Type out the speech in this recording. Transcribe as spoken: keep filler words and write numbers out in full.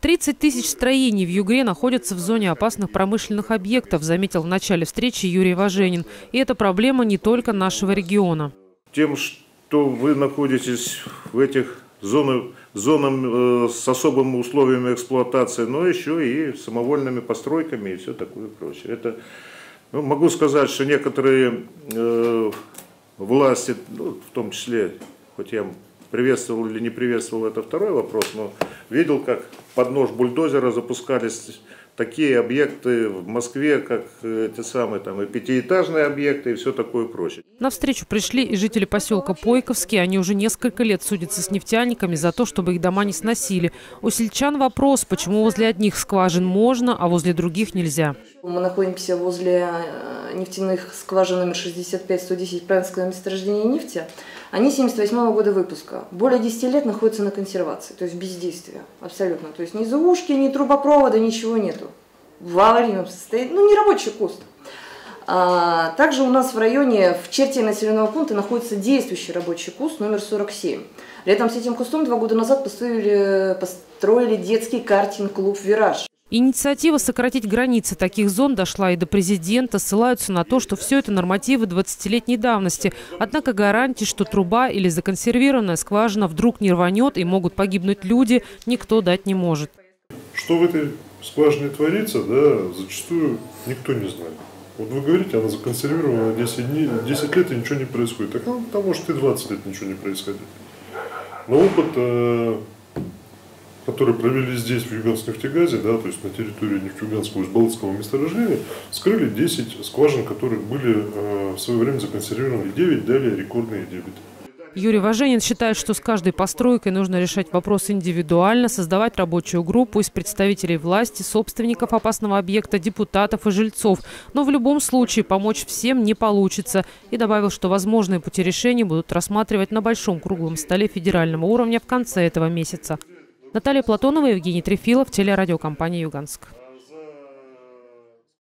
тридцать тысяч строений в Югре находятся в зоне опасных промышленных объектов, заметил в начале встречи Юрий Важенин. И эта проблема не только нашего региона. Тем, что вы находитесь в этих зонах, зонам с особыми условиями эксплуатации, но еще и самовольными постройками и все такое прочее. Это, ну, могу сказать, что некоторые э, власти, ну, в том числе, хоть я приветствовал или не приветствовал, это второй вопрос, но видел, как под нож бульдозера запускались такие объекты в Москве, как те самые там и пятиэтажные объекты и все такое прочее. На встречу пришли и жители поселка Пойковский. Они уже несколько лет судятся с нефтяниками за то, чтобы их дома не сносили. У сельчан вопрос, почему возле одних скважин можно, а возле других нельзя. Мы находимся возле нефтяных скважин номер шестьдесят пять сто десять Правдинского месторождения нефти. Они семьдесят восьмого года выпуска. Более десяти лет находятся на консервации, то есть бездействие абсолютно. То есть ни зувушки, ни трубопровода, ничего нету. В аварийном состоянии, ну, не рабочий куст. А, также у нас в районе, в черте населенного пункта, находится действующий рабочий куст номер сорок семь. Рядом с этим кустом два года назад построили, построили детский картинг-клуб «Вираж». Инициатива сократить границы таких зон дошла и до президента. Ссылаются на то, что все это нормативы двадцатилетней давности. Однако гарантий, что труба или законсервированная скважина вдруг не рванет и могут погибнуть люди, никто дать не может. Что в этой скважине творится, да, зачастую никто не знает. Вот вы говорите, она законсервирована десять дней, десять лет и ничего не происходит. Так, ну, там может и двадцать лет ничего не происходит. Но опыт, которые провели здесь, в Юганском нефтегазе, да, то есть на территории Юганского и Балатского месторождения, вскрыли десять скважин, которые были э, в свое время законсервированы, девять, далее рекордные девять. Юрий Важенин считает, что с каждой постройкой нужно решать вопрос индивидуально, создавать рабочую группу из представителей власти, собственников опасного объекта, депутатов и жильцов. Но в любом случае помочь всем не получится. И добавил, что возможные пути решения будут рассматривать на большом круглом столе федерального уровня в конце этого месяца. Наталья Платонова, Евгений Трифилов, телерадиокомпания «Юганск».